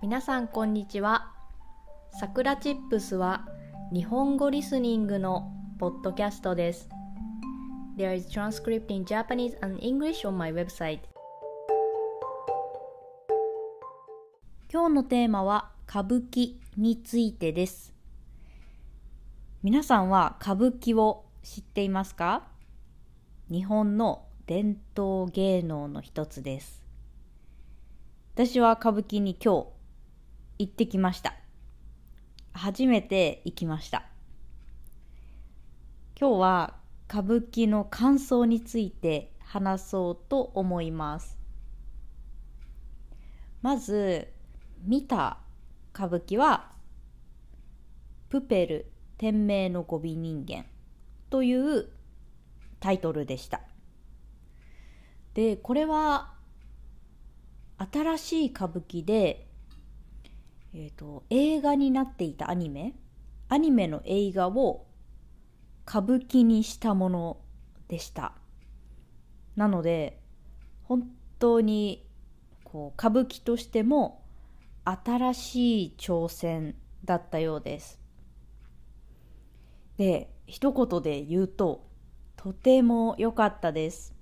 皆さんこんにちは。さくらチップスは日本語リスニングのポッドキャストです。 There is transcript in Japanese and English on my website。 今日のテーマは歌舞伎についてです。皆さんは歌舞伎を知っていますか？日本の伝統芸能の一つです。私は歌舞伎に今日行ってきました。初めて行きました。今日は歌舞伎の感想について話そうと思います。まず見た歌舞伎はプペル天明の五尾人間というタイトルでした。で、これは新しい歌舞伎で映画になっていたアニメの映画を歌舞伎にしたものでした。なので本当にこう歌舞伎としても新しい挑戦だったようです。で、一言で言うととても良かったです。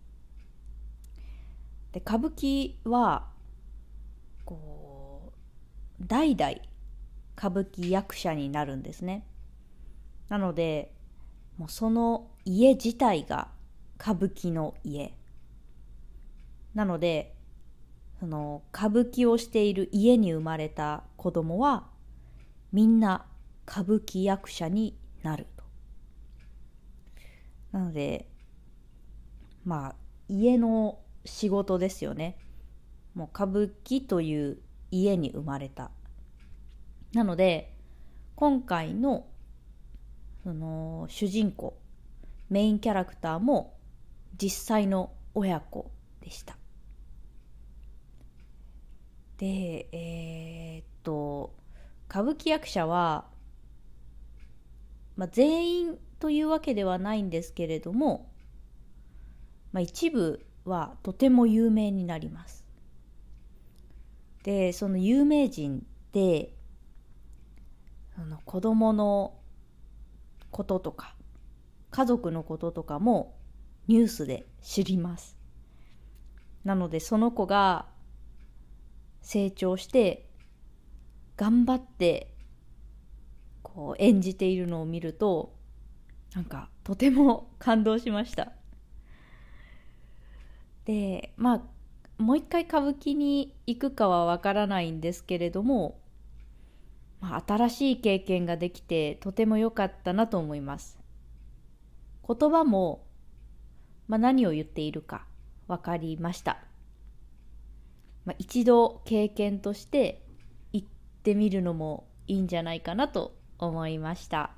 で、歌舞伎はこう代々歌舞伎役者になるんですね。なのでもうその家自体が歌舞伎の家なので、その歌舞伎をしている家に生まれた子供はみんな歌舞伎役者になると。なのでまあ家の仕事ですよね。もう歌舞伎という家に生まれた。なので今回のその主人公メインキャラクターも実際の親子でした。で歌舞伎役者は、全員というわけではないんですけれども、一部はとても有名になります。で、その有名人で子供のこととか家族のこととかもニュースで知ります。なのでその子が成長して頑張ってこう演じているのを見るとなんかとても感動しました。で、もう一回歌舞伎に行くかはわからないんですけれども、新しい経験ができてとても良かったなと思います。言葉も、何を言っているかわかりました。一度経験として行ってみるのもいいんじゃないかなと思いました。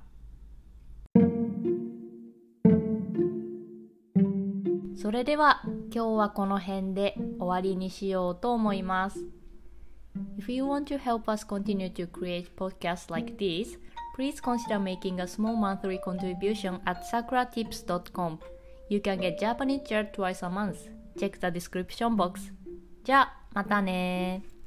それでは今日はこの辺で終わりにしようと思います。If you want to help us continue to create podcasts like this, please consider making a small monthly contribution at sakuratips.com. You can get Japanese chair twice a month. Check the description box. じゃあまたねー。